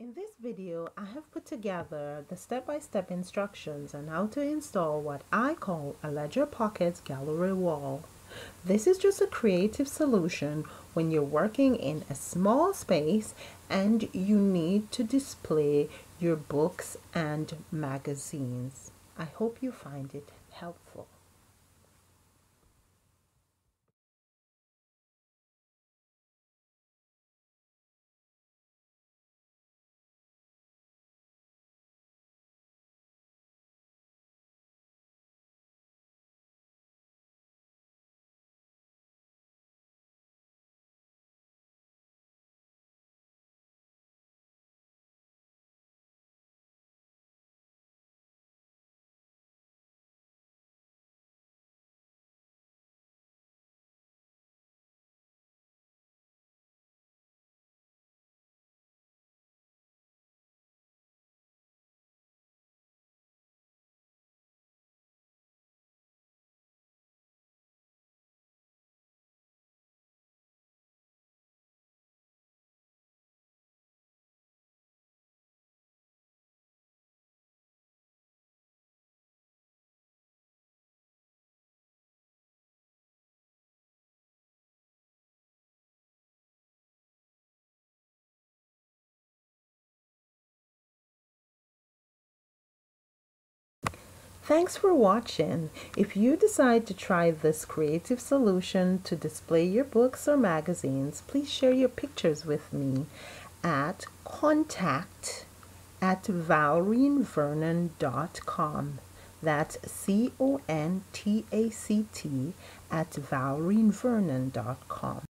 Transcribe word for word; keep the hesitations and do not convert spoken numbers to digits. In this video, I have put together the step-by-step instructions on how to install what I call a Ledger Pockets Gallery Wall. This is just a creative solution when you're working in a small space and you need to display your books and magazines. I hope you find it helpful. Thanks for watching. If you decide to try this creative solution to display your books or magazines, please share your pictures with me at contact at valrine vernon dot com. That's C O N T A C T at valrine vernon dot com.